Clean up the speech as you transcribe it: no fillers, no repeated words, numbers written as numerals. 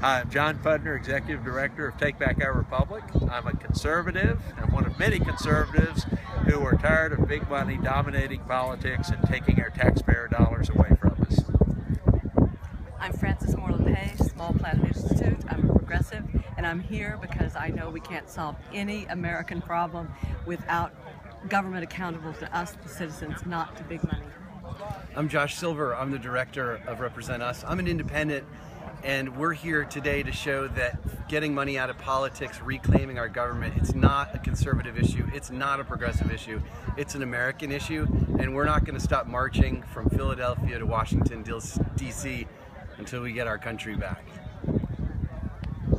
I'm John Pudner, Executive Director of Take Back Our Republic. I'm a conservative, and one of many conservatives who are tired of big money dominating politics and taking our taxpayer dollars away from us. I'm Frances Moore Lappe, Small Planet Institute. I'm a progressive, and I'm here because I know we can't solve any American problem without government accountable to us, the citizens, not to big money. I'm Josh Silver. I'm the Director of Represent Us. I'm an independent, and we're here today to show that getting money out of politics, reclaiming our government, it's not a conservative issue, it's not a progressive issue, it's an American issue, and we're not going to stop marching from Philadelphia to Washington, D.C. until we get our country back.